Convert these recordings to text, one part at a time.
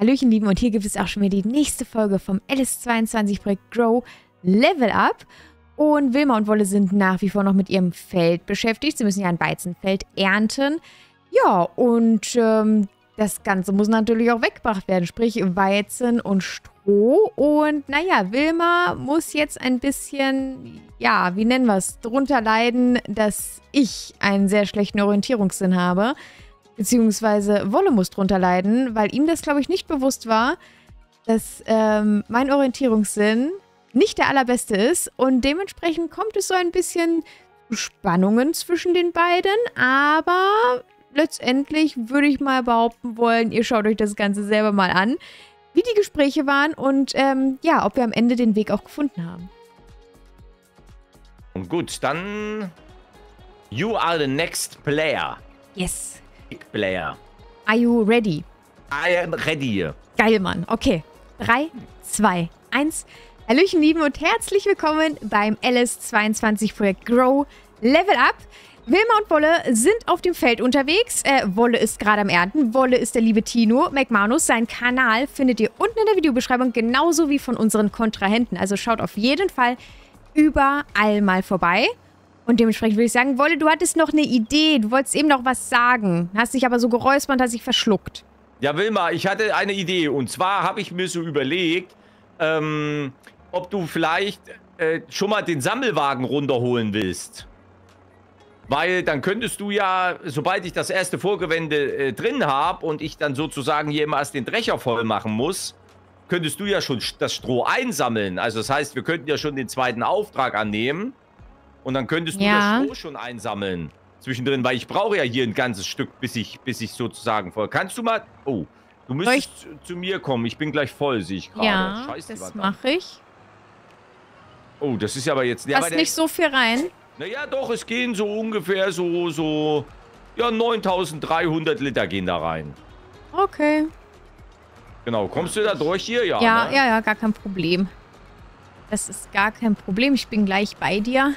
Hallöchen Lieben, und hier gibt es auch schon wieder die nächste Folge vom LS22 Projekt Grow Level Up. Und Wilma und Wolle sind nach wie vor noch mit ihrem Feld beschäftigt. Sie müssen ja ein Weizenfeld ernten. Ja, und das Ganze muss natürlich auch weggebracht werden, sprich Weizen und Stroh. Und naja, Wilma muss jetzt ein bisschen, ja, wie nennen wir es, darunter leiden, dass ich einen sehr schlechten Orientierungssinn habe. Beziehungsweise Wolle muss drunter leiden, weil ihm das, glaube ich, nicht bewusst war, dass mein Orientierungssinn nicht der allerbeste ist. Und dementsprechend kommt es so ein bisschen Spannungen zwischen den beiden. Aber letztendlich würde ich mal behaupten wollen, ihr schaut euch das Ganze selber mal an, wie die Gespräche waren und ja, ob wir am Ende den Weg auch gefunden haben. Und gut, dann you are the next player. Yes. Player. Are you ready? I am ready. Geil, Mann. Okay. 3, 2, 1. Hallöchen, Lieben, und herzlich willkommen beim LS22 Projekt Grow Level Up. Wilma und Wolle sind auf dem Feld unterwegs. Wolle ist gerade am Ernten. Wolle ist der liebe Tino McManus. Seinen Kanal findet ihr unten in der Videobeschreibung, genauso wie von unseren Kontrahenten. Also schaut auf jeden Fall überall mal vorbei. Und dementsprechend würde ich sagen, Wolle, du hattest noch eine Idee. Du wolltest eben noch was sagen. Hast dich aber so geräuspert, hast dich verschluckt. Ja, Wilma, ich hatte eine Idee. Und zwar habe ich mir so überlegt, ob du vielleicht schon mal den Sammelwagen runterholen willst. Weil dann könntest du ja, sobald ich das erste Vorgewende drin habe und ich dann sozusagen hier immer erst den Drecher voll machen muss, könntest du ja schon das Stroh einsammeln. Also das heißt, wir könnten ja schon den zweiten Auftrag annehmen. Und dann könntest du das Stroh schon einsammeln zwischendrin, weil ich brauche ja hier ein ganzes Stück, bis ich sozusagen voll. Kannst du mal... Oh, du müsstest zu mir kommen. Ich bin gleich voll, sehe ich gerade. Ja, scheiße, das mache ich. Oh, das ist aber jetzt... Passt nicht so viel rein. Naja, doch, es gehen so ungefähr so ja, 9.300 Liter gehen da rein. Okay. Genau, kommst du da durch hier? Ja, ja, ne? Ja, gar kein Problem. Das ist gar kein Problem. Ich bin gleich bei dir.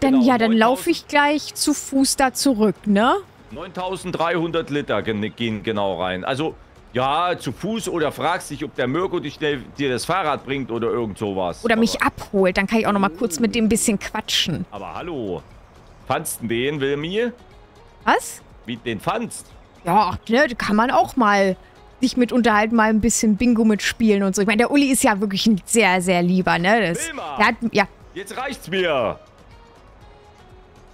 Dann, genau, ja, dann laufe ich gleich zu Fuß da zurück, ne? 9.300 Liter gehen genau rein. Also, ja, zu Fuß, oder fragst dich, ob der Mirko dich schnell dir das Fahrrad bringt oder irgend sowas. Oder mich abholt, dann kann ich auch noch mal kurz mit dem ein bisschen quatschen. Aber hallo, fandst du den, Wilmi? Was? Wie den fandst? Ja, ne, kann man auch mal sich mit unterhalten, mal ein bisschen Bingo mitspielen und so. Ich meine, der Uli ist ja wirklich ein sehr, sehr lieber, ne? Das, Wilma, der hat, ja. Jetzt reicht's mir.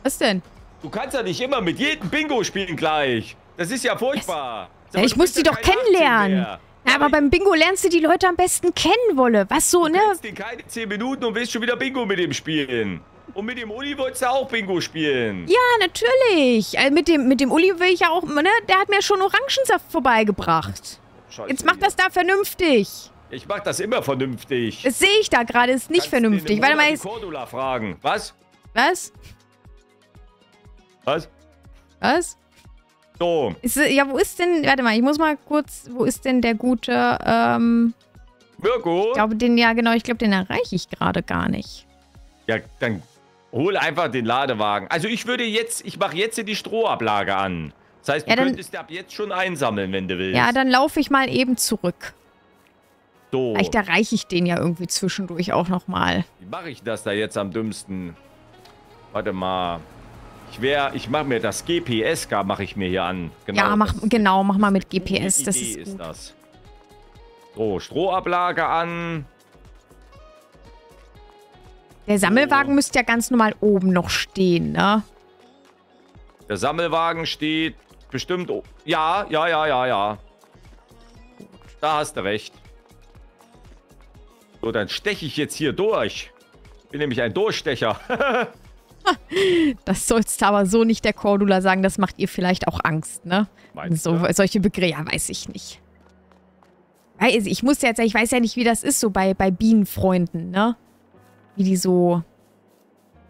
Was denn? Du kannst ja nicht immer mit jedem Bingo spielen gleich. Das ist ja furchtbar. Ja, ich muss die doch kennenlernen. Ja, aber beim Bingo lernst du die Leute am besten kennen, Wolle. Was so, ne? Du kennst den keine 10 Minuten und willst schon wieder Bingo mit dem spielen. Und mit dem Uli wolltest du auch Bingo spielen. Ja, natürlich. Also mit dem Uli will ich ja auch, ne? Der hat mir schon Orangensaft vorbeigebracht. Scheiße, jetzt mach das da vernünftig. Ich mach das immer vernünftig. Das sehe ich da gerade, ist nicht vernünftig. Warte mal, jetzt... Cordula fragen. Was? Was? Was? Was? So. Ja, wo ist denn... Warte mal, ich muss mal kurz... Wo ist denn der gute... Mirko? Ich glaube, den... Ja, genau. Ich glaube, den erreiche ich gerade gar nicht. Ja, dann hol einfach den Ladewagen. Also ich würde jetzt... Ich mache jetzt hier die Strohablage an. Das heißt, du könntest ab jetzt schon einsammeln, wenn du willst. Ja, dann laufe ich mal eben zurück. So. Vielleicht erreiche ich den ja irgendwie zwischendurch auch nochmal. Wie mache ich das da jetzt am dümmsten? Warte mal... Ich mache mir das GPS, mache ich mir hier an. Genau, ja, mach mal mit GPS. Das ist gut. So, Strohablage an. Der Sammelwagen müsste ja ganz normal oben noch stehen, ne? Der Sammelwagen steht bestimmt... Ja. Gut. Da hast du recht. So, dann steche ich jetzt hier durch. Bin nämlich ein Durchstecher. Das sollst du aber so nicht der Cordula sagen. Das macht ihr vielleicht auch Angst, ne? Solche Begriffe, ja, weiß ich nicht. Ich muss ja jetzt, ich weiß ja nicht, wie das ist so bei Bienenfreunden, ne? Wie die so...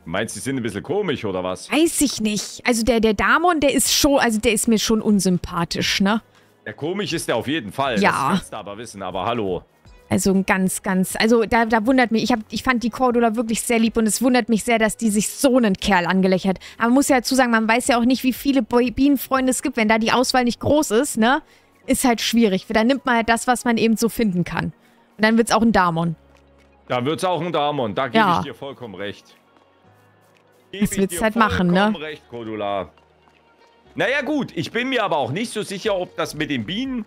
Meinst du, die sind ein bisschen komisch, oder was? Weiß ich nicht. Also der Damon, der ist schon, also der ist mir schon unsympathisch, ne? Der komisch ist der auf jeden Fall. Ja. Das kannst du aber wissen, aber hallo. Also ein also da wundert mich, ich fand die Cordula wirklich sehr lieb und es wundert mich sehr, dass die sich so einen Kerl angelächelt hat. Aber man muss ja dazu sagen, man weiß ja auch nicht, wie viele Bienenfreunde es gibt, wenn da die Auswahl nicht groß ist, ne? ist halt schwierig. Dann nimmt man halt das, was man eben so finden kann. Und dann wird es auch ein Damon. Dann wird es auch ein Damon. Da gebe ich dir vollkommen recht. Das wird es halt machen, ne? Recht, Cordula. Naja gut, ich bin mir aber auch nicht so sicher, ob das mit den Bienen,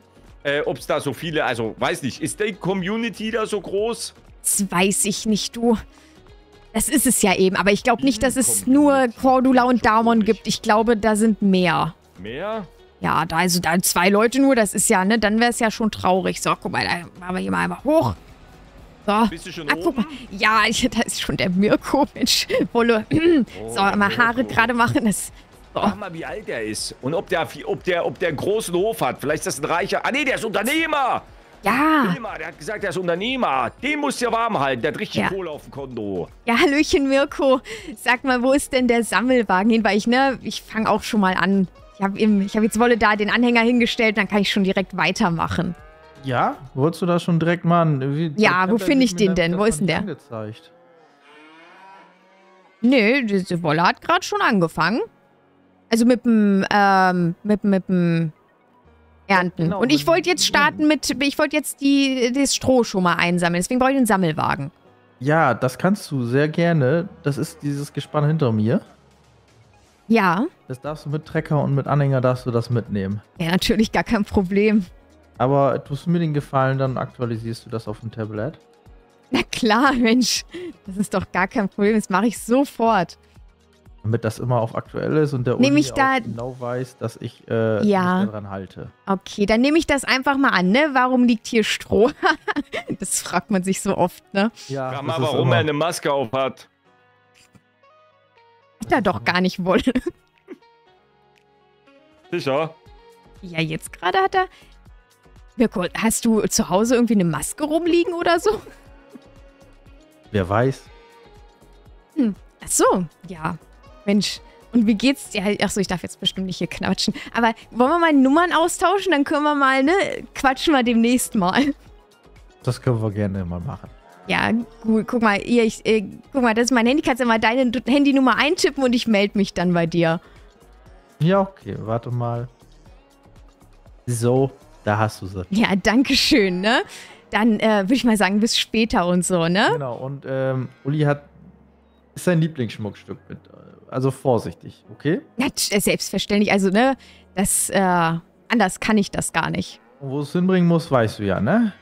ob es da so viele, also weiß nicht, ist die Community da so groß? Das weiß ich nicht, du. Das ist es ja eben, aber ich glaube nicht, dass es nur Cordula und Damon gibt. Ich glaube, da sind mehr. Mehr? Ja, da, also da zwei Leute nur, das ist ja, ne, dann wäre es ja schon traurig. So, guck mal, da machen wir hier mal einmal hoch. So. Bist du schon oben? Mal. Ja, da ist schon der Mirko, Mensch. Wolle. Oh, so, mal Haare gerade machen, das... So. Sag mal, wie alt er ist und ob der einen großen Hof hat. Vielleicht ist das ein reicher... Ah, nee, der ist Unternehmer! Ja! Unternehmer, der hat gesagt, der ist Unternehmer. Den musst du ja warm halten, der hat richtig Kohle auf dem Konto. Ja, hallöchen, Mirko. Sag mal, wo ist denn der Sammelwagen hin? Weil ich, ne, ich fange auch schon mal an. Ich hab jetzt Wolle da den Anhänger hingestellt, dann kann ich schon direkt weitermachen. Ja? Wolltest du da schon direkt mal... Ja, wo finde ich den denn? Wo ist denn der? Nee, diese Wolle hat gerade schon angefangen. Also mit dem Ernten. Genau, und ich wollte jetzt starten mit, ich wollte jetzt das Stroh schon mal einsammeln. Deswegen brauche ich den Sammelwagen. Ja, das kannst du sehr gerne. Das ist dieses Gespann hinter mir. Ja. Das darfst du mit Trecker und mit Anhänger darfst du das mitnehmen. Ja, natürlich, gar kein Problem. Aber tust du mir den Gefallen, dann aktualisierst du das auf dem Tablet. Na klar, Mensch. Das ist doch gar kein Problem. Das mache ich sofort. Damit das immer auch aktuell ist und der Uni auch genau weiß, dass ich mich daran halte. Okay, dann nehme ich das einfach mal an, ne? Warum liegt hier Stroh? Das fragt man sich so oft, ne? Ja, das ist warum er eine Maske auf hat. Ich da doch gar nicht wollen. Sicher? Ja, jetzt gerade hat er... Mirko, hast du zu Hause irgendwie eine Maske rumliegen oder so? Wer weiß. Hm. Ach so, ja. Mensch, und wie geht's dir? Ach so, ich darf jetzt bestimmt nicht hier quatschen. Aber wollen wir mal Nummern austauschen? Dann können wir mal, ne, quatschen wir demnächst mal. Das können wir gerne mal machen. Ja, gut, guck mal, hier, guck mal, das ist mein Handy. Kannst du mal deine Handynummer eintippen und ich melde mich dann bei dir. Ja, okay, warte mal. So, da hast du sie. Ja, danke schön, ne? Dann würde ich mal sagen, bis später und so, ne? Genau, und Uli hat sein Lieblingsschmuckstück mit. Also vorsichtig, okay? Ja, selbstverständlich. Also, ne, das, anders kann ich das gar nicht. Und wo es hinbringen muss, weißt du ja, ne?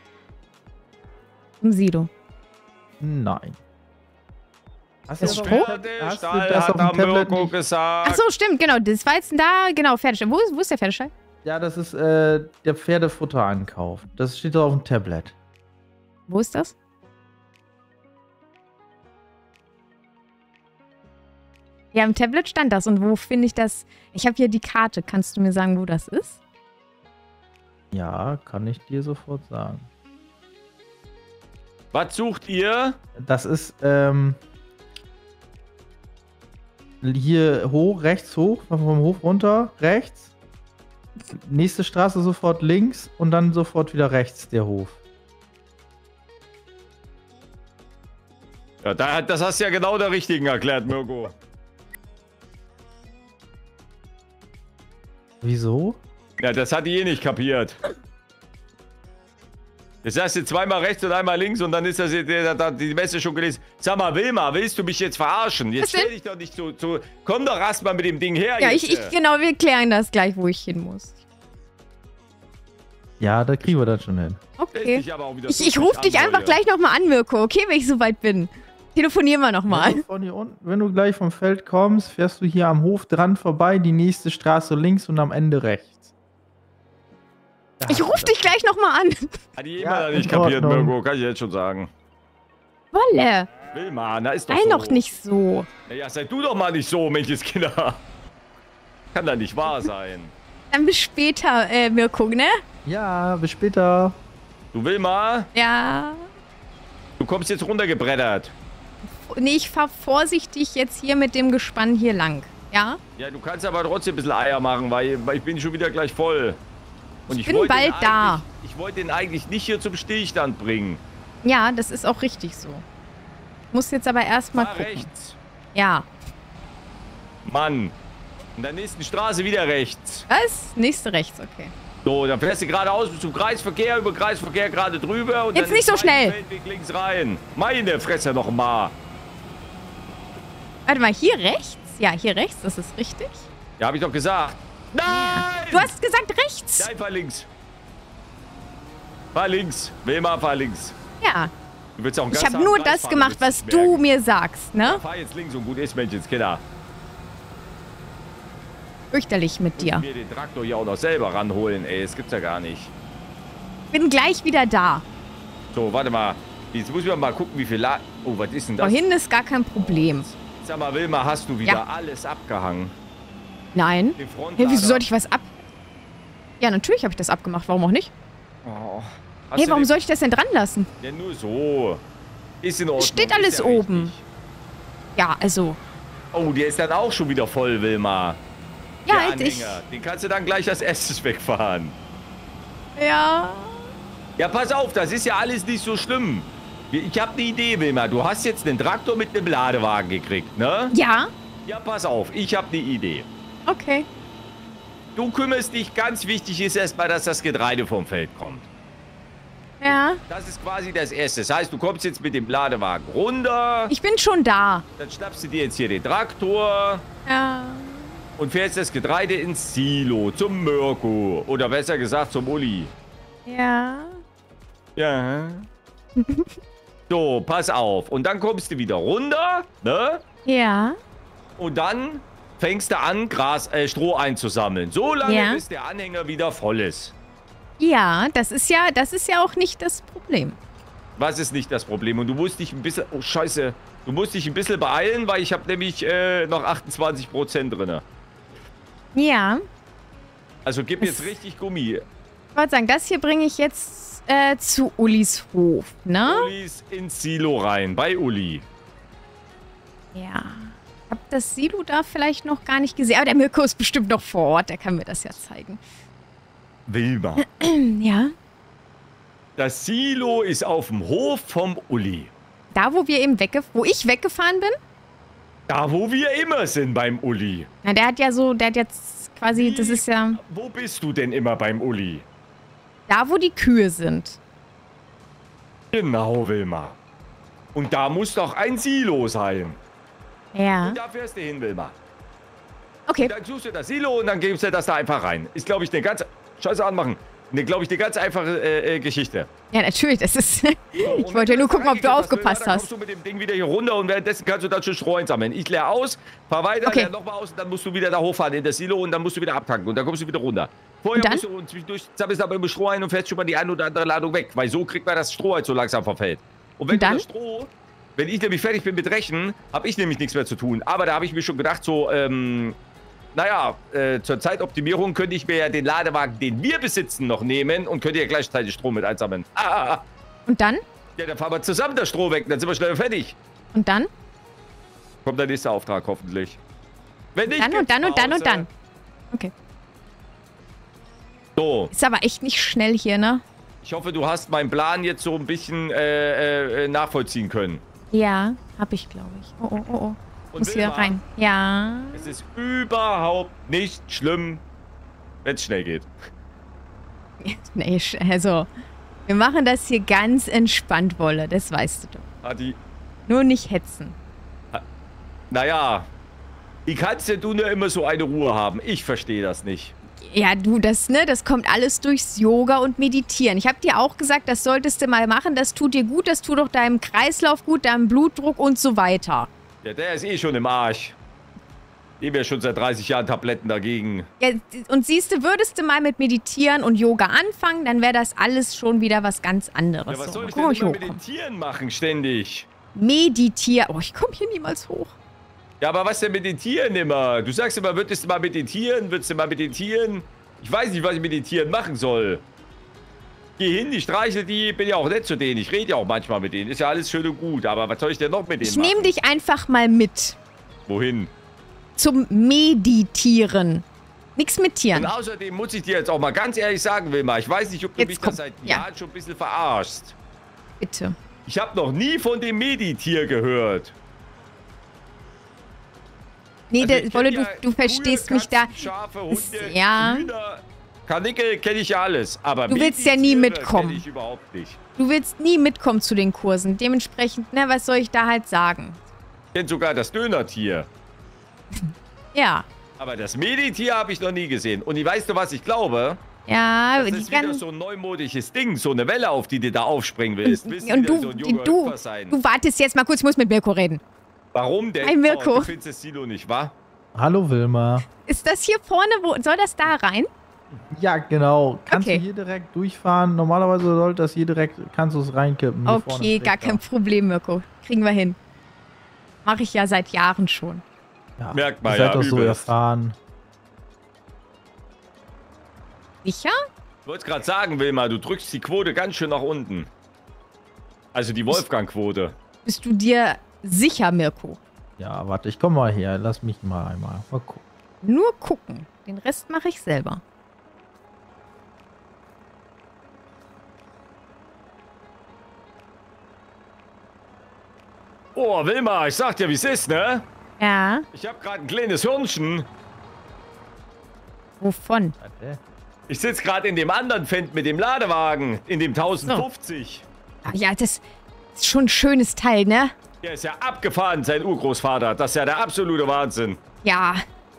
Im Sido. Nein. Hast das Stroh? Hast du das auf dem Tablet gesagt? Ach so, stimmt, genau. Das war jetzt da, genau, Pferdestall. Wo ist der Pferdestall? Ja, das ist der Pferdefutter-Ankauf. Das steht da auf dem Tablet. Wo ist das? Ja, im Tablet stand das. Und wo finde ich das? Ich habe hier die Karte. Kannst du mir sagen, wo das ist? Ja, kann ich dir sofort sagen. Was sucht ihr? Das ist, hier hoch, rechts hoch, vom Hof runter, rechts. Nächste Straße sofort links und dann sofort wieder rechts der Hof. Ja, das hast du ja genau der Richtigen erklärt, Mirko. Wieso? Ja, das hat die eh nicht kapiert. Jetzt hast du zweimal rechts und einmal links und dann ist das die Messe schon gelesen. Sag mal, Wilma, willst du mich jetzt verarschen? Jetzt stell dich doch nicht so. Komm doch erstmal mit dem Ding her. Ja, jetzt. Genau, wir klären das gleich, wo ich hin muss. Ja, da kriegen wir das schon hin. Okay. Ich rufe dich einfach gleich nochmal an, Mirko, okay, wenn ich soweit bin. Telefonieren wir nochmal. Wenn du gleich vom Feld kommst, fährst du hier am Hof dran vorbei, die nächste Straße links und am Ende rechts. Da ich rufe dich gleich nochmal an. Hat die immer nicht kapiert, Mirko, kann ich jetzt schon sagen. Wolle. Wilma, da ist doch so. Doch nicht so. Naja, sei du doch mal nicht so, Menschenskinder. Kann da nicht wahr sein. Dann bis später, Mirko, ne? Ja, bis später. Du, Wilma? Ja? Du kommst jetzt runtergebreddert. Nee, ich fahr vorsichtig jetzt hier mit dem Gespann hier lang, ja? Ja, du kannst aber trotzdem ein bisschen Eier machen, weil ich bin schon wieder gleich voll. Und ich bin bald da. Ich wollte den eigentlich nicht hier zum Stillstand bringen. Ja, das ist auch richtig so. Muss jetzt aber erstmal gucken. Rechts. Ja. Mann. In der nächsten Straße wieder rechts. Was? Nächste rechts, okay. So, dann fährst du geradeaus bis zum Kreisverkehr, über Kreisverkehr gerade drüber. Und jetzt dann nicht so schnell. Feldweg links rein. Meine Fresse noch mal. Warte mal, hier rechts? Ja, hier rechts, das ist richtig. Ja, habe ich doch gesagt. Nein! Ja. Du hast gesagt rechts. Nein, fahr links. Fahr links. Wilma, fahr links. Ja. Du willst auch einen ganz ich habe nur das gemacht, was du mir sagst, ne? Ja, fahr jetzt links und gut ist, Menschenskinder. Fürchterlich mit dir. Ich will mir den Traktor hier auch noch selber ranholen, ey. Das gibt's ja gar nicht. Bin gleich wieder da. So, warte mal. Jetzt müssen wir mal gucken, wie viel Laden... Oh, was ist denn das? Vorhin ist gar kein Problem. Sag mal, Wilma, hast du wieder alles abgehangen? Nein. Hey, wieso sollte ich was ab... Ja, natürlich habe ich das abgemacht. Warum auch nicht? Oh. Hey, warum sollte ich das denn dran lassen? Ja, nur so. Ist in Ordnung. Steht alles oben. Richtig. Ja, also... Oh, der ist dann auch schon wieder voll, Wilma. Ja, halt ich. Den kannst du dann gleich als erstes wegfahren. Ja. Ja, pass auf, das ist ja alles nicht so schlimm. Ich habe eine Idee, Wilma. Du hast jetzt einen Traktor mit einem Ladewagen gekriegt, ne? Ja. Ja, pass auf, ich habe eine Idee. Okay. Du kümmerst dich, ganz wichtig ist erstmal, dass das Getreide vom Feld kommt. Ja. Das ist quasi das Erste. Das heißt, du kommst jetzt mit dem Ladewagen runter. Ich bin schon da. Dann schnappst du dir jetzt hier den Traktor. Ja. Und fährst das Getreide ins Silo, zum Mirko. Oder besser gesagt, zum Uli. Ja. Ja. So, pass auf. Und dann kommst du wieder runter, ne? Ja. Und dann fängst du an, Stroh einzusammeln. So lange, bis der Anhänger wieder voll ist. Ja, das ist ja auch nicht das Problem. Was ist nicht das Problem? Und du musst dich ein bisschen... Oh, scheiße. Du musst dich ein bisschen beeilen, weil ich habe nämlich noch 28% drin. Ja. Also gib mir jetzt richtig Gummi. Ich wollte sagen, das hier bringe ich jetzt zu Ulis Hof, ne? Ulis ins Silo rein, bei Uli. Ja. Ich habe das Silo da vielleicht noch gar nicht gesehen. Aber der Mirko ist bestimmt noch vor Ort, der kann mir das ja zeigen. Wilma. Ja? Das Silo ist auf dem Hof vom Uli. Da, wo wir eben wo ich weggefahren bin? Da, wo wir immer sind beim Uli. Na, der hat ja so, der hat jetzt quasi, das ist ja... Wo bist du denn immer beim Uli? Da, wo die Kühe sind. Genau, Wilma. Und da muss doch ein Silo sein. Ja. Und da fährst du hin, Wilma. Okay. Und dann suchst du das Silo und dann gibst du das da einfach rein. Ist, glaube ich, eine ganz... Scheiße anmachen. Glaube ich, eine ganz einfache Geschichte. Ja, natürlich. Das ist. Ich wollte ja nur gucken, ob du aufgepasst hast. Dann kommst du mit dem Ding wieder hier runter und währenddessen kannst du dann schon Stroh einsammeln. Ich leer aus, fahr weiter, leer nochmal aus und dann musst du wieder da hochfahren in das Silo und dann musst du wieder abtanken und dann kommst du wieder runter. Vorher musst du zwischendurch sammelst du aber immer Stroh ein und fährst schon mal die eine oder andere Ladung weg, weil so kriegt man das Stroh halt so langsam vom Feld. Und wenn das Stroh. Wenn ich nämlich fertig bin mit Rechnen, habe ich nämlich nichts mehr zu tun. Aber da habe ich mir schon gedacht, so, naja, zur Zeitoptimierung könnte ich mir ja den Ladewagen, den wir besitzen, noch nehmen und könnte ja gleichzeitig Strom mit einsammeln. Und dann? Ja, dann fahren wir zusammen das Stroh weg, dann sind wir schnell fertig. Und dann? Kommt der nächste Auftrag hoffentlich. Wenn nicht, dann. Okay. So. Ist aber echt nicht schnell hier, ne? Ich hoffe, du hast meinen Plan jetzt so ein bisschen nachvollziehen können. Ja, hab ich, glaube ich. Oh. Muss hier rein. Ja. Es ist überhaupt nicht schlimm, wenn es schnell geht. Nee, also, wir machen das hier ganz entspannt, Wolle. Das weißt du doch. Adi. Nur nicht hetzen. Naja, wie kannst denn du nur immer so eine Ruhe haben? Ich verstehe das nicht. Ja, du, das kommt alles durchs Yoga und Meditieren. Ich habe dir auch gesagt, das solltest du mal machen. Das tut dir gut, das tut auch deinem Kreislauf gut, deinem Blutdruck und so weiter. Ja, der ist eh schon im Arsch. Ich habe ja schon seit 30 Jahren Tabletten dagegen. Ja, und siehst du, würdest du mal mit Meditieren und Yoga anfangen, dann wäre das alles schon wieder was ganz anderes. Ja, was soll ich denn immer meditieren machen ständig? Meditieren? Oh, ich komme hier niemals hoch. Ja, aber was denn meditieren immer? Du sagst immer, würdest du mal meditieren? Würdest du mal meditieren? Ich weiß nicht, was ich meditieren machen soll. Geh hin, ich streiche die, bin ja auch nett zu denen. Ich rede ja auch manchmal mit denen. Ist ja alles schön und gut, aber was soll ich denn noch mit denen machen? Ich nehme dich einfach mal mit. Wohin? Zum Meditieren. Nichts mit Tieren. Und außerdem muss ich dir jetzt auch mal ganz ehrlich sagen, Wilma, ich weiß nicht, ob du mich da seit Jahren schon ein bisschen verarschst. Bitte. Ich habe noch nie von dem Meditier gehört. Nee, also Wolle, du verstehst mich da. Schafe, Hunde, Hühner... Karnickel kenne ich ja alles, aber du willst ja nie mitkommen. Ich überhaupt nicht. Du willst nie mitkommen zu den Kursen. Dementsprechend, ne, was soll ich da halt sagen? Ich kenne sogar das Dönertier. Ja. Aber das Meditier habe ich noch nie gesehen. Und ich weißt du was, ich glaube... Ja, das ist wieder so ein neumodisches Ding, so eine Welle, auf die du da aufspringen willst. Und du wartest jetzt mal kurz, ich muss mit Mirko reden. Warum denn? Hi Mirko. Oh, du findest das Silo nicht, wa? Hallo Wilma. Ist das hier vorne, wo soll das da rein? Ja, genau. Kannst du hier direkt durchfahren? Normalerweise sollte das hier direkt, kannst du es reinkippen. Hier vorne gar kein Problem, Mirko. Kriegen wir hin. Mache ich ja seit Jahren schon. Ja, merkt man ja, so erfahren. Sicher? Ich wollte gerade sagen, Wilma, du drückst die Quote ganz schön nach unten. Also die Wolfgang-Quote. Bist du dir sicher, Mirko? Ja, warte, ich komme mal her. Lass mich mal einmal gucken. Nur gucken. Den Rest mache ich selber. Oh, Wilma, ich sag dir, wie es ist, ne? Ja. Ich habe gerade ein kleines Hirnchen. Wovon? Warte. Ich sitze gerade in dem anderen Fendt mit dem Ladewagen, in dem 1050. So. Ja, das ist schon ein schönes Teil, ne? Der ist ja abgefahren, sein Urgroßvater. Das ist ja der absolute Wahnsinn. Ja.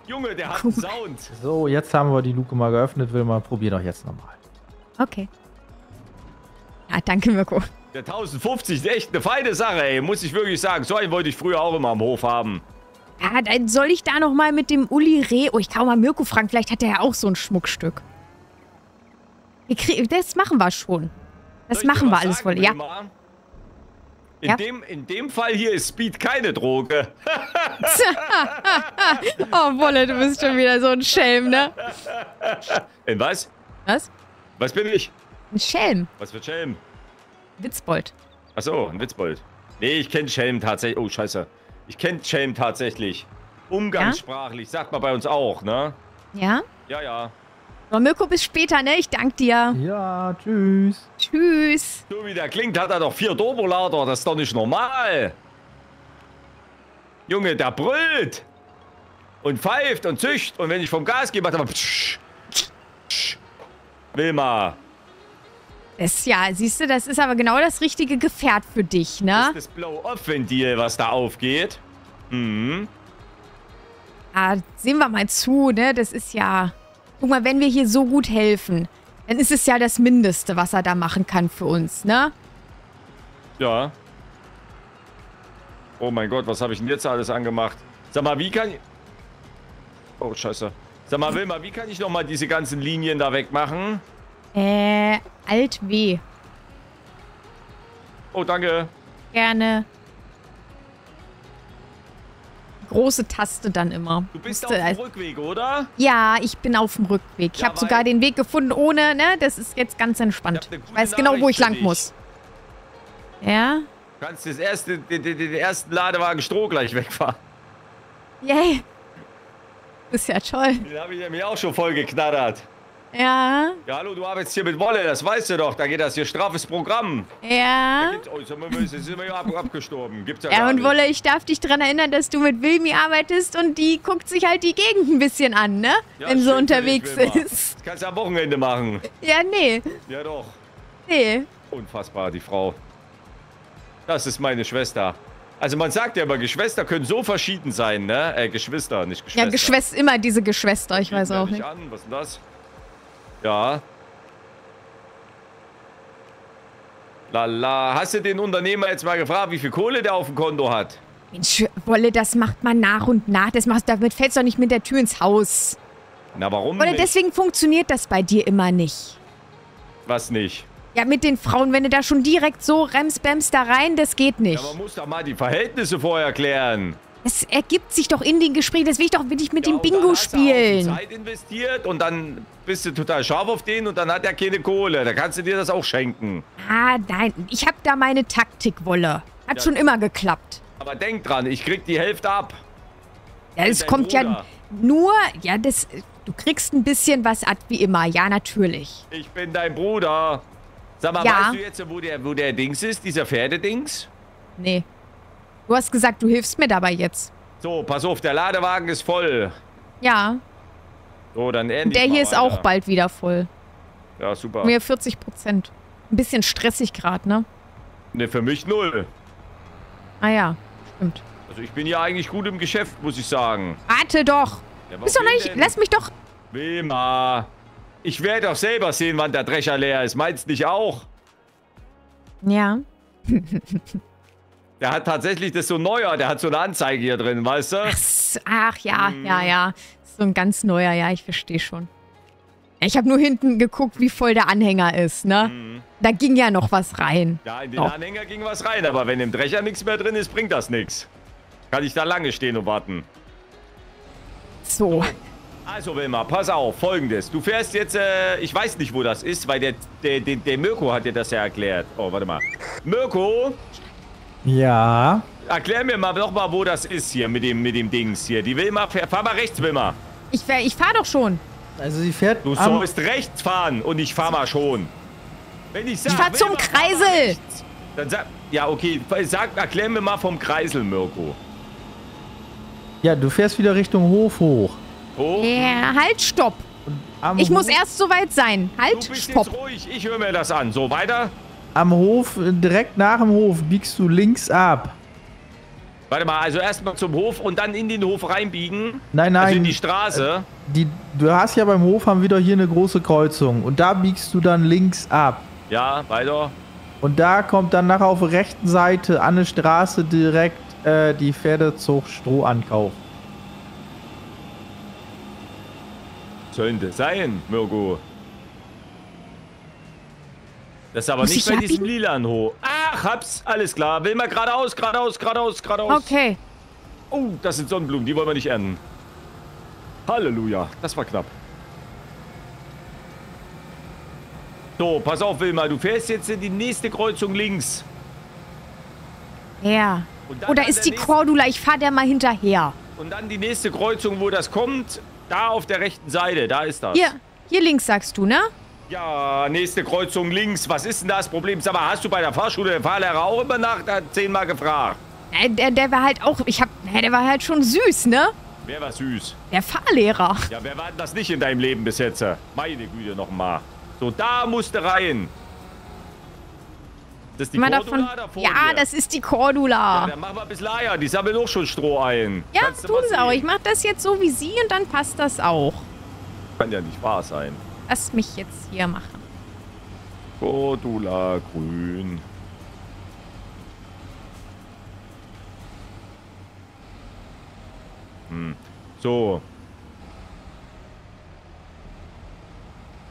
Junge, der hat einen Sound. So, jetzt haben wir die Luke mal geöffnet. Wilma, probier doch jetzt nochmal. Okay. Ja, danke, Mirko. Der 1050 ist echt eine feine Sache, ey. Muss ich wirklich sagen. So einen wollte ich früher auch immer am Hof haben. Ja, dann soll ich da nochmal mit dem Uli Reh... Oh, ich kann auch mal Mirko fragen. Vielleicht hat er ja auch so ein Schmuckstück. Das machen wir schon. Das machen wir alles voll. Ja. In dem Fall hier ist Speed keine Droge. Oh, Wolle, du bist schon wieder so ein Schelm, ne? Ein was? Was? Was bin ich? Ein Schelm. Was für ein Schelm? Witzbold. Achso, ein Witzbold. Nee, ich kenne Schelm tatsächlich. Oh, scheiße. Ich kenne Schelm tatsächlich. Umgangssprachlich, sagt man bei uns auch, ne? Ja? Ja, ja. Aber Mirko, bis später, ne? Ich danke dir. Ja, tschüss. Tschüss. So wie der klingt, hat er doch 4 Turbolader. Das ist doch nicht normal. Junge, der brüllt. Und pfeift und zücht. Und wenn ich vom Gas gehe, macht er mal... Psch, psch. Wilma. Ja, siehst du, das ist aber genau das richtige Gefährt für dich, ne? Das ist das Blow-Off-Ventil, was da aufgeht. Mhm. Ja, sehen wir mal zu, ne? Das ist ja... Guck mal, wenn wir hier so gut helfen, dann ist es ja das Mindeste, was er da machen kann für uns, ne? Ja. Oh mein Gott, was habe ich denn jetzt alles angemacht? Sag mal, wie kann ich... Oh, scheiße. Sag mal, Wilma, wie kann ich nochmal diese ganzen Linien da wegmachen? Alt-W. Oh, danke. Gerne. Große Taste dann immer. Du bist auf dem Rückweg, oder? Ja, ich bin auf dem Rückweg. Ich habe sogar den Weg gefunden ohne, ne? Das ist jetzt ganz entspannt. Ich weiß genau, wo ich lang muss. Ja? Du kannst den ersten Ladewagen Stroh gleich wegfahren. Yay. Ist ja toll. Den habe ich ja mir auch schon voll geknattert. Ja. Ja, hallo, du arbeitest hier mit Wolle, das weißt du doch. Da geht das hier straffes Programm. Ja. Oh, jetzt sind wir ja abgestorben. Gibt's ja, ja, und Wolle, ich darf dich daran erinnern, dass du mit Wilmi arbeitest und die guckt sich halt die Gegend ein bisschen an, ne? Ja, wenn sie unterwegs ist. Das kannst du am Wochenende machen. Ja, nee. Ja, doch. Nee. Unfassbar, die Frau. Das ist meine Schwester. Also man sagt ja immer, Geschwister können so verschieden sein, ne? Geschwister, nicht Geschwister. Ja, Geschwister, immer diese Geschwister, ich weiß auch nicht. Was ist denn das? Ja. Lala. Hast du den Unternehmer jetzt mal gefragt, wie viel Kohle der auf dem Konto hat? Mensch, Wolle, das macht man nach und nach. Damit fällst du doch nicht mit der Tür ins Haus. Na, warum nicht? Wolle, deswegen funktioniert das bei dir immer nicht. Was nicht? Ja, mit den Frauen, wenn du da schon direkt so remsbams da rein, das geht nicht. Ja, man muss doch mal die Verhältnisse vorher klären. Es ergibt sich doch in den Gesprächen, das will ich doch wirklich mit dem Bingo spielen. Du hast Zeit investiert und dann bist du total scharf auf den und dann hat er keine Kohle. Da kannst du dir das auch schenken. Ah, nein. Ich habe da meine Taktikwolle. Hat schon immer geklappt. Aber denk dran, ich krieg die Hälfte ab. Ja, es kommt ja nur... Ja, das... Du kriegst ein bisschen was ab, wie immer. Ja, natürlich. Ich bin dein Bruder. Sag mal, weißt du jetzt, wo der Dings ist? Dieser Pferdedings? Nee. Du hast gesagt, du hilfst mir dabei jetzt. So, pass auf, der Ladewagen ist voll. Ja. So, dann endlich. Der hier ist auch bald wieder voll. Ja, super. Mir 40%. Ein bisschen stressig gerade, ne? Ne, für mich 0. Ah ja, stimmt. Also ich bin ja eigentlich gut im Geschäft, muss ich sagen. Warte doch. Ja, bist doch nicht, lass mich doch... Wilma, ich werde doch selber sehen, wann der Drescher leer ist. Meinst nicht auch? Ja. Der hat tatsächlich, das ist so neuer, der hat so eine Anzeige hier drin, weißt du? Ach ja, ja, ja. So ein ganz neuer, ja, ich verstehe schon. Ich habe nur hinten geguckt, wie voll der Anhänger ist, ne? Mhm. Da ging ja noch was rein. Ja, in den Anhänger ging was rein, aber wenn im Drescher nichts mehr drin ist, bringt das nichts. Kann ich da lange stehen und warten. So. Also Wilma, pass auf, Folgendes. Du fährst jetzt, ich weiß nicht, wo das ist, weil der Mirko hat dir das ja erklärt. Oh, warte mal. Mirko? Ja? Erklär mir mal nochmal, wo das ist hier mit dem Dings hier. Die Wilma, fahr mal rechts, Wilma. Ich fahr doch schon. Also sie fährt... Du sollst rechts fahren und ich fahr mal schon. Wenn ich sag, ich fahr zum Kreisel. Rechts, dann sag... Ja, okay. Erklär mir mal vom Kreisel, Mirko. Ja, du fährst wieder Richtung Hof hoch. Oh. Ja, halt, stopp. Ich muss erst soweit sein. Halt, stopp. Du bist jetzt ruhig. Ich höre mir das an. So, weiter. Am Hof, direkt nach dem Hof, biegst du links ab. Warte mal, also erstmal zum Hof und dann in den Hof reinbiegen? Nein, nein. Also in die Straße? Du hast ja beim Hof, haben wir doch hier eine große Kreuzung. Und da biegst du dann links ab. Ja, weiter. Und da kommt dann nachher auf der rechten Seite an der Straße direkt die Pferdezucht Strohankauf. Könnte sein, Mirko. Das ist aber nicht bei diesem lilanen Hof. Ach, hab's. Alles klar. Will mal geradeaus, geradeaus, geradeaus, geradeaus. Okay. Oh, das sind Sonnenblumen. Die wollen wir nicht ernten. Halleluja. Das war knapp. So, pass auf, Wilma. Du fährst jetzt in die nächste Kreuzung links. Ja. Oder ist die Cordula? Ich fahr der mal hinterher. Und dann die nächste Kreuzung, wo das kommt... Da auf der rechten Seite, da ist das. Hier links sagst du, ne? Ja, nächste Kreuzung links. Was ist denn das Problem? Sag mal, hast du bei der Fahrschule den Fahrlehrer auch immer zehnmal gefragt? Der war halt auch, der war halt schon süß, ne? Wer war süß? Der Fahrlehrer. Ja, wer war denn das nicht in deinem Leben bis jetzt? Meine Güte nochmal. So, da musste rein. Das ist die Cordula davor. Ja, das ist die Cordula. Ja, dann mach mal ein bisschen Eier. Die sammelt auch schon Stroh ein. Ja, tun sie auch. Ich mach das jetzt so wie sie und dann passt das auch. Kann ja nicht wahr sein. Lass mich jetzt hier machen. Cordula grün. Hm. So.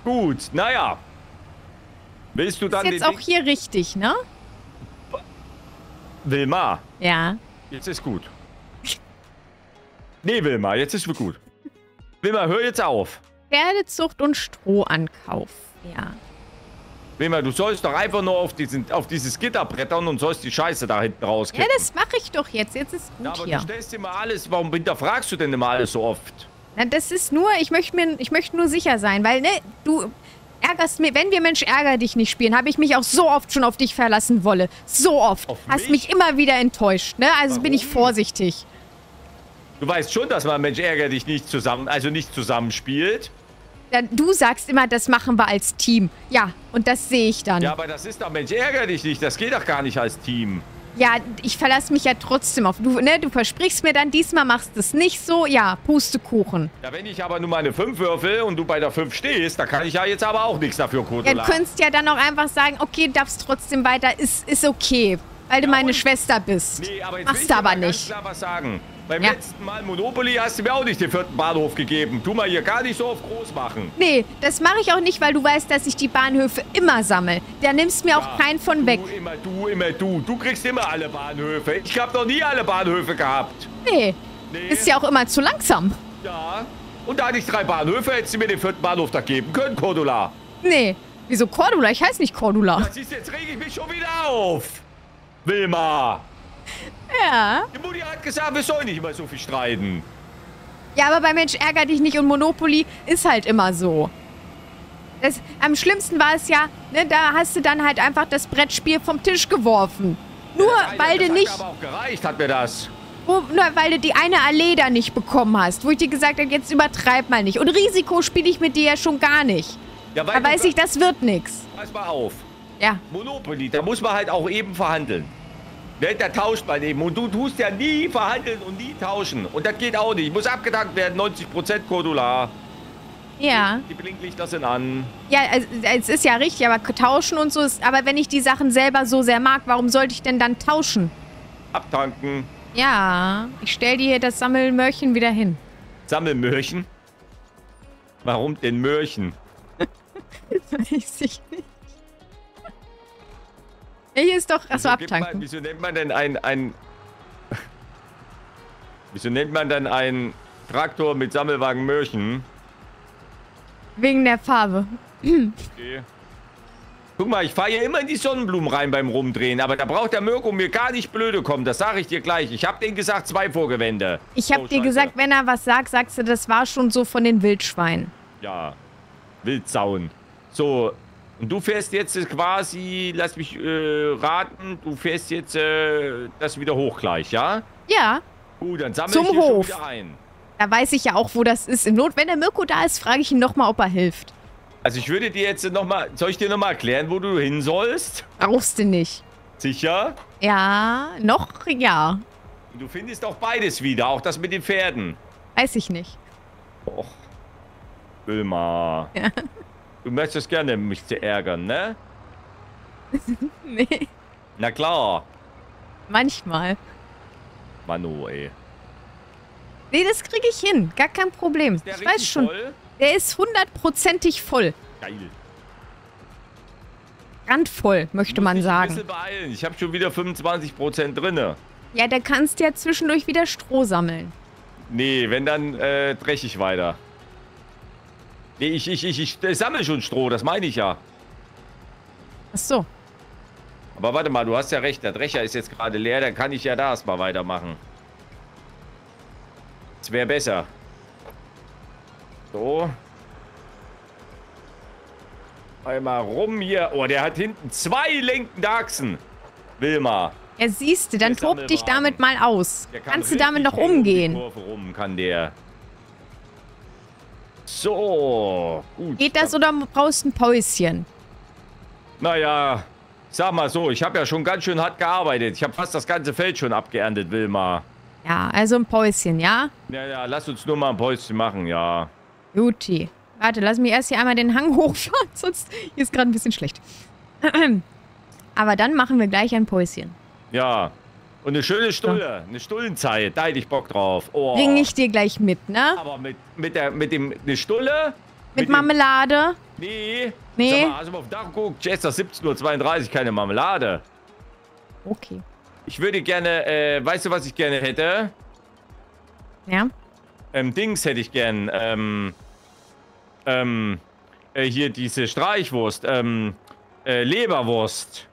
Gut, naja. Willst du dann ist jetzt auch hier richtig, ne? Wilma. Ja. Jetzt ist gut. Nee, Wilma, jetzt ist gut. Wilma, hör jetzt auf. Pferdezucht und Strohankauf. Ja. Wilma, du sollst doch einfach nur auf dieses Gitter brettern und sollst die Scheiße da hinten rauskippen. Ja, das mache ich doch jetzt. Jetzt ist gut hier. Aber du stellst immer alles. Warum hinterfragst du denn immer alles so oft? Na, das ist nur... Ich möchte nur sicher sein, weil, ne, du... Ärgerst mir, wenn wir Mensch ärger dich nicht spielen, habe ich mich auch so oft schon auf dich verlassen wollen. So oft. Auf Hast mich immer wieder enttäuscht, ne? Also Warum? Bin ich vorsichtig. Du weißt schon, dass man Mensch ärger dich nicht zusammen, also nicht zusammenspielt. Dann, du sagst immer, das machen wir als Team. Ja, und das sehe ich dann. Ja, aber das ist doch Mensch ärger dich nicht. Das geht doch gar nicht als Team. Ja, ich verlasse mich ja trotzdem auf. Du, ne, du versprichst mir dann, diesmal machst du es nicht so. Ja, Pustekuchen. Ja, wenn ich aber nur meine 5 würfel und du bei der 5 stehst, da kann ich ja jetzt aber auch nichts dafür, Cordula. Ja, du könntest ja dann auch einfach sagen, okay, darfst trotzdem weiter, ist okay, weil du meine Schwester bist. Nee, aber jetzt machst du aber nicht. Klar was sagen. Beim letzten Mal Monopoly hast du mir auch nicht den 4. Bahnhof gegeben. Tu mal hier gar nicht so auf groß machen. Nee, das mache ich auch nicht, weil du weißt, dass ich die Bahnhöfe immer sammle. Da nimmst mir auch keinen von weg. Du immer du. Du kriegst immer alle Bahnhöfe. Ich habe noch nie alle Bahnhöfe gehabt. Nee. Ist ja auch immer zu langsam. Ja, und da hatte ich 3 Bahnhöfe, hättest du mir den 4. Bahnhof da geben können, Cordula. Nee, wieso Cordula? Ich heiße nicht Cordula. Ja, siehst du, jetzt reg ich mich schon wieder auf. Wilma. Ja. Die Mutti hat gesagt, wir sollen nicht immer so viel streiten. Ja, aber bei Mensch ärger dich nicht und Monopoly ist halt immer so. Am schlimmsten war es ja, ne, da hast du dann halt einfach das Brettspiel vom Tisch geworfen. Nur weil du nicht... Das hat aber auch gereicht, hat mir das. Wo, na, weil du die eine Allee da nicht bekommen hast, wo ich dir gesagt habe, jetzt übertreib mal nicht. Und Risiko spiele ich mit dir ja schon gar nicht. Ja, da weiß ich, das wird nichts. Pass mal auf. Ja. Monopoly, da muss man halt auch eben verhandeln. Da tauscht man eben. Und du tust ja nie verhandeln und nie tauschen. Und das geht auch nicht. Muss abgedankt werden, 90% Cordula. Ja. Die Blinklichter sind an. Ja, es ist ja richtig, aber tauschen und so ist... Aber wenn ich die Sachen selber so sehr mag, warum sollte ich denn dann tauschen? Abtanken. Ja, ich stell dir das Sammelmörchen wieder hin. Sammelmörchen? Warum denn Mörchen? Weiß ich nicht. Hier ist doch... Achso, abtanken. Wieso nennt man denn ein... Wieso nennt man dann einen Traktor mit Sammelwagen Mörchen? Wegen der Farbe. Okay. Guck mal, ich fahre hier immer in die Sonnenblumen rein beim Rumdrehen. Aber da braucht der Mirko mir gar nicht blöde kommen. Das sage ich dir gleich. Ich habe denen gesagt, 2 Vorgewände. Ich habe dir gesagt, wenn er was sagt, sagst du, das war schon so von den Wildschweinen. Ja, Wildsauen. So, und du fährst jetzt quasi, lass mich raten, du fährst jetzt das wieder hoch gleich, ja? Ja. Gut, dann sammle ich hier schon wieder ein. Da weiß ich ja auch, wo das ist. Im Not, wenn der Mirko da ist, frage ich ihn nochmal, ob er hilft. Also ich würde dir jetzt nochmal... Soll ich dir nochmal erklären, wo du hin sollst? Brauchst du nicht. Sicher? Ja, noch ja. Du findest auch beides wieder, auch das mit den Pferden. Weiß ich nicht. Och, Wilma. Ja. Du möchtest gerne mich zu ärgern, ne? Nee. Na klar. Manchmal. Manu, ey. Nee, das kriege ich hin. Gar kein Problem. Ist der, ich weiß schon, voll? Der ist 100%ig voll. Geil. Randvoll, möchte man sagen. Ein bisschen beeilen. Ich habe schon wieder 25% drinne. Ja, da kannst du ja zwischendurch wieder Stroh sammeln. Nee, wenn dann dreche ich weiter. Nee, ich sammle schon Stroh, das meine ich ja. Ach so. Aber warte mal, du hast ja recht, der Drecher ist jetzt gerade leer, dann kann ich ja da erstmal weitermachen. Das wäre besser. So. Einmal rum hier. Oh, der hat hinten 2 lenkende Achsen. Wilma. Ja, siehst du, dann tob dich damit mal aus. Kannst du damit noch umgehen? Um die Kurve rum kann der. So. Gut. Geht das oder brauchst du ein Päuschen? Naja, sag mal so, ich habe ja schon ganz schön hart gearbeitet. Ich habe fast das ganze Feld schon abgeerntet, Wilma. Ja, also ein Päuschen, ja? Ja, lass uns nur mal ein Päuschen machen, ja. Juti. Warte, lass mich erst hier einmal den Hang hochfahren, sonst hier ist gerade ein bisschen schlecht. Aber dann machen wir gleich ein Päuschen. Ja, und eine schöne Stulle, eine Stullenzeit, da hätte ich Bock drauf. Oh. Bring ich dir gleich mit, ne? Aber mit der Stulle? Mit Marmelade? Nee. Nee. Sag mal, also mal auf Dach guckt, jetzt das 17:32 Uhr, keine Marmelade. Okay. Ich würde gerne, weißt du, was ich gerne hätte? Ja. Dings hätte ich gern. Hier diese Streichwurst. Leberwurst.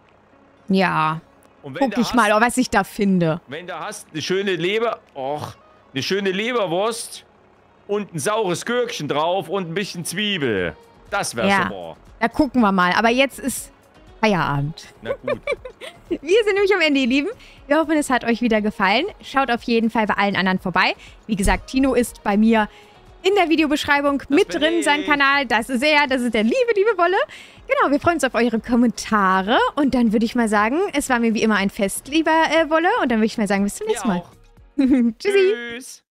Ja. Und guck ich mal, was ich da finde. Wenn du hast, eine schöne Leber. Och, eine schöne Leberwurst und ein saures Gürkchen drauf und ein bisschen Zwiebel. Das wär's aber. Da gucken wir mal. Aber jetzt ist Feierabend. Na gut. Wir sind nämlich am Ende, ihr Lieben. Wir hoffen, es hat euch wieder gefallen. Schaut auf jeden Fall bei allen anderen vorbei. Wie gesagt, Tino ist bei mir in der Videobeschreibung mit drin, sein Kanal. Das ist er, das ist der liebe Wolle. Genau, wir freuen uns auf eure Kommentare. Und dann würde ich mal sagen, es war mir wie immer ein Fest, lieber Wolle. Und dann würde ich mal sagen, bis zum nächsten Mal. Tschüssi. Tschüss.